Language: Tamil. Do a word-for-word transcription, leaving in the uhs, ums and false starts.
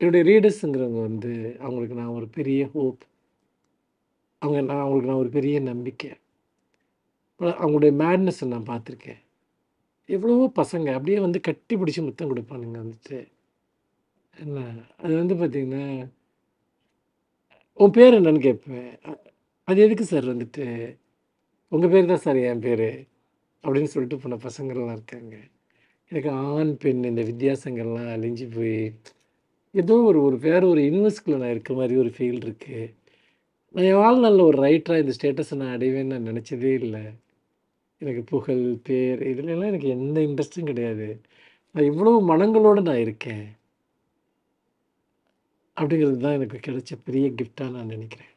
என்னுடைய ரீடர்ஸுங்கிறவங்க வந்து அவங்களுக்கு நான் ஒரு பெரிய ஹோப், அவங்க நான் அவங்களுக்கு நான் ஒரு பெரிய நம்பிக்கை. அவங்களுடைய மேட்னஸை நான் பார்த்துருக்கேன். எவ்வளவோ பசங்க அப்படியே வந்து கட்டி பிடிச்சி முத்தம் கொடுப்பானுங்க வந்துட்டு. என்ன அது வந்து பார்த்திங்கன்னா, உன் பேர் என்னன்னு கேட்பேன். அ- அது எதுக்கு சார் வந்துட்டு உங்கள் பேர் தான் சார் என் பேர் அப்படின்னு சொல்லிட்டு போன பசங்கள்லாம் இருக்காங்க. எனக்கு ஆண் பெண் இந்த வித்தியாசங்கள்லாம் அழிஞ்சு போய் ஏதோ ஒரு ஒரு வேற ஒரு யூனிவர்ஸ்குள்ளே நான் இருக்கிற மாதிரி ஒரு ஃபீல் இருக்குது. நான் என் வாழ்நாளில் ஒரு ரைட்டராக இந்த ஸ்டேட்டஸை நான் அடைவேன்னு நான் நினச்சதே இல்லை. எனக்கு புகழ் பேர் இதுலலாம் எனக்கு எந்த இன்ட்ரெஸ்ட்டும் கிடையாது. நான் இவ்வளோ மனங்களோடு நான் இருக்கேன் அப்படிங்கிறது தான் எனக்கு கிடைச்ச பெரிய கிஃப்டாக நான் நினைக்கிறேன்.